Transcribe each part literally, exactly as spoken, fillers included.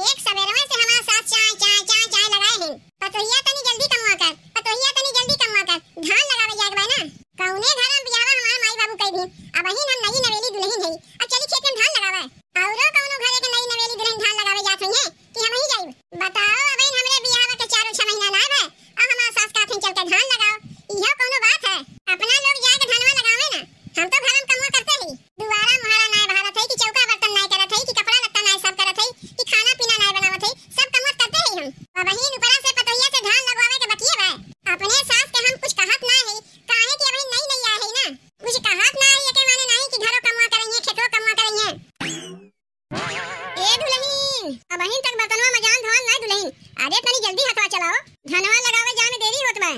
एक सवेरवा से हमारा साथ चाय चाय चाय चाय लगाए हैं। पतोहिया तनी जल्दी कमवा कर, पतोहिया तनी जल्दी कमवा कर, धान लगावे जाए बना। कौने घर में बियावा हमार माई बाबू कह दी। अब अहिन हम नई नवेली दुल्हन है। अब चली खेत में धान लगावे। औरो कौनो घरे के नई नवेली दुल्हन धान लगावे जात है कि हम ही जाई। बताओ अब इन हमरे बियावा के चारों छह महीना लाए है। अब हमार सास कहत हैं चल के धान लगाओ। इहो कोनो बात है। अपना लोग जाके धानवा लगावे ना। हम तो घर में कमवा करते नहीं। दुवारा महारा नाय भारत है कि चौका बर्तन नाय करत है कि कपड़ा लत्ता नाय सब करत है कि खाना पीना नाय बनावत है। सब कमवा करते हैं हम। अब वही ऊपर से पतोहिया से धान लगवावे के बतिए बा। अपने सास के हम कुछ कहत ना है काहे कि अभी नई नई आ है ना। कुछ कहत ना है के माने नहीं कि घरो कमवा करइए खेतो कमवा करइए। ए दुल्हन अब वही तक बर्तनवा में जान धान नाय दुल्हन। अरे तनी जल्दी हथवा चलाओ। धनवा लगावे जाने देरी होत बा।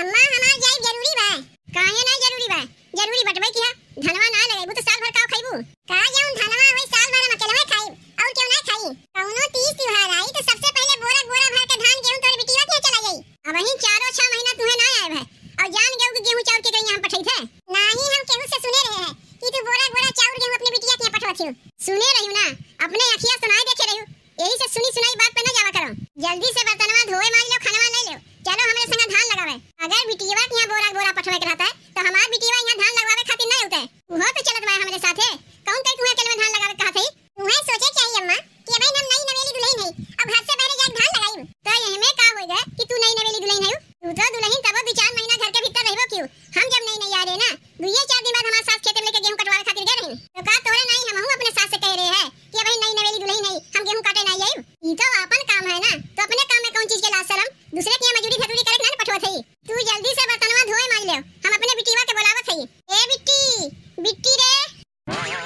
अम्मा हमार जाई जरूरी बा। काहे ना जरूरी बा। जरूरी बटबै कि है धनवा ना लगैबू तो साल भर का खइबू। का जाऊं धनवा होई साल भर हम अकेले खाइब और केउ ना खाई। कौनो तीज त्योहार आई तो सबसे पहले बोरा बोरा भर के धान गेहूं तोरे बिटिया के चला जाई। अब ही चारो छह महीना तू है ना आए है और जान गेहूं के गेहूं चाउर के कहीं हम पठई थे नाही। हम केहू से सुने रहे हैं कि तू बोरा बोरा चाउर गेहूं अपने बिटिया के पठवा थियो। सुने रहियो ना अपने अखिया सुनाई देखे रहियो। यही से सुनी सुनाई बात पे ना जावा करो। जल्दी से बर्तनवा धोए मांज लो खानवा ले लो। चलो हमरे संग धान लगावे। अगर बिटिया के यहां बोरा बोरा पठवे के रहता है तो हमार बिटिया यहां धान लगावे खातिर नहीं होता है। उहो तो चलत बा हमरे साथे। कौन तई तुहे अकेले में धान लगावे कहत हई। तुहे सोचे चाहिए अम्मा कि भाई हम नई नवेली दुल्हन हई। अब घर से बाहर जाके धान लगाइम तो यही में का होई गए कि तू नई नवेली दुल्हन हई। तू तो दुल्हन तब दो चार महीना घर के भीतर रहबो क्यों। हम जब नई नई आ रहे ना दुइये चार दिन बाद हमार सास खेत में लेके गेहूं कटवावे खातिर गए रही तो का तोरे नहीं हमहु अपने सास से कह रहे हैं कि भाई नई नवेली दुल्हन हई हम गेहूं काटे नहीं आइम। ई तो अपन काम है ना तो अपने काम में कौन चीज के ला शर्म दूसरे के मजूरी फटूरी करत ना पठवा थई। तू जल्दी से बर्तनवा धोए मांज ले। हम अपने बिटिया के बुलावत हई। ए बिट्टी बिट्टी रे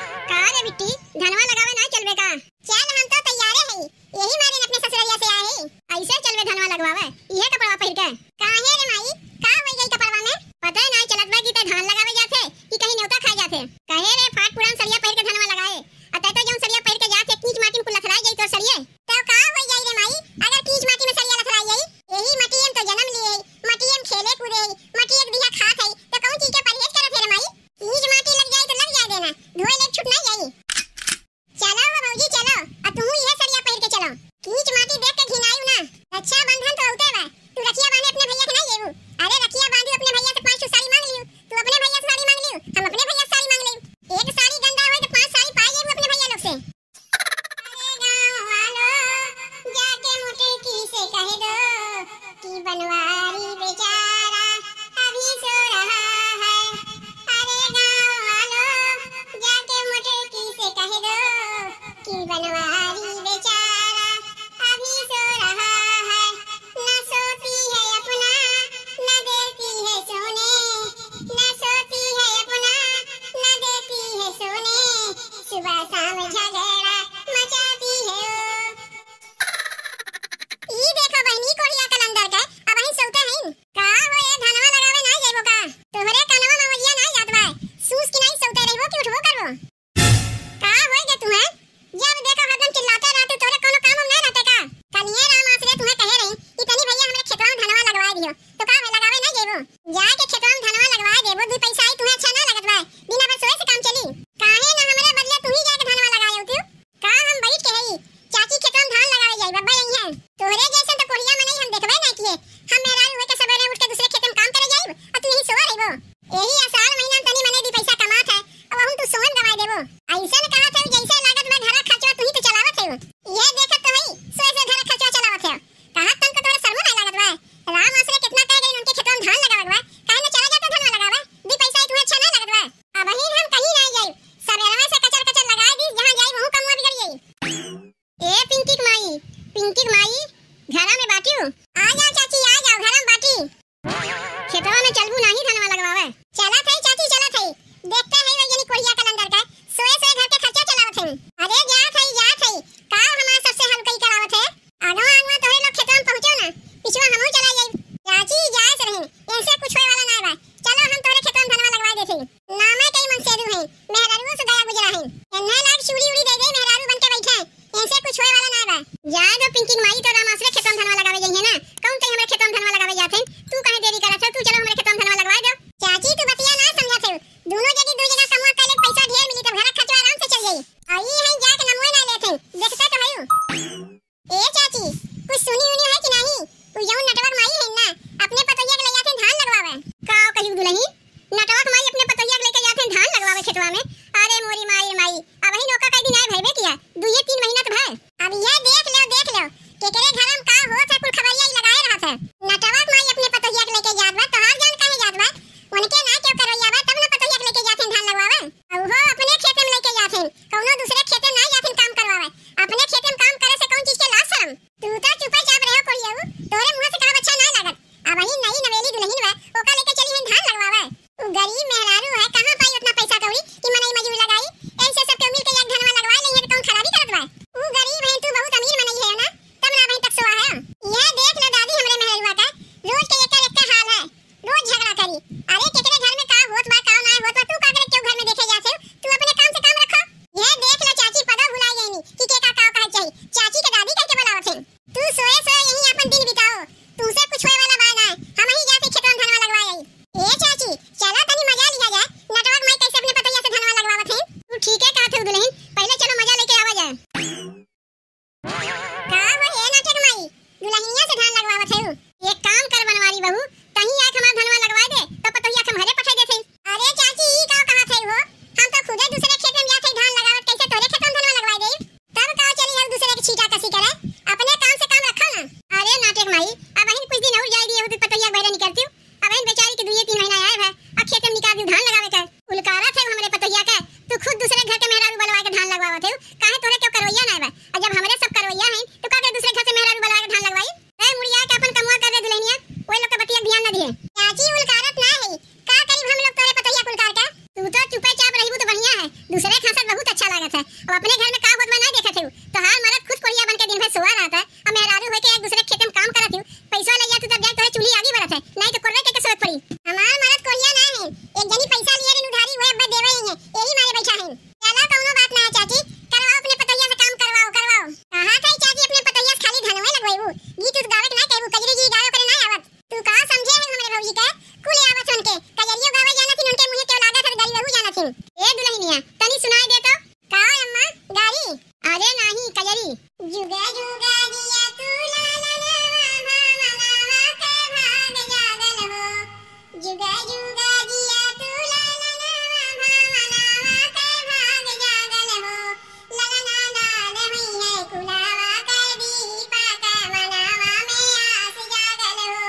जुगा जुगा दिया तू लाला लावा भामा गावा का भाग जागल हो। जुगा जुगा दिया तू लाला लावा भामा गावा का भाग जागल हो। लाला लाला लहई है कुलावा का दीपा का मनावा में आस जागल हो।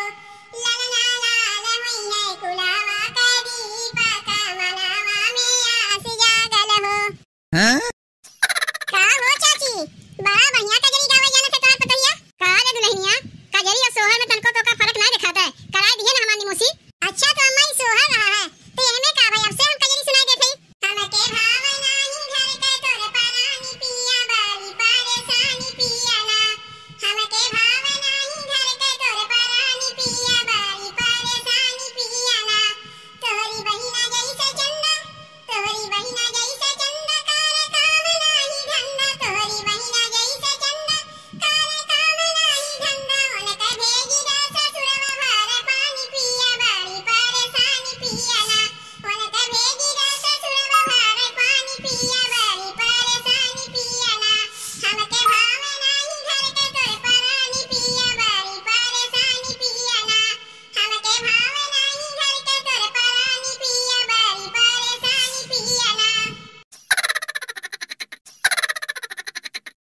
लाला लाला लहई है कुलावा का दीपा का मनावा में आस जागल हो। हाँ? बड़ा बढ़िया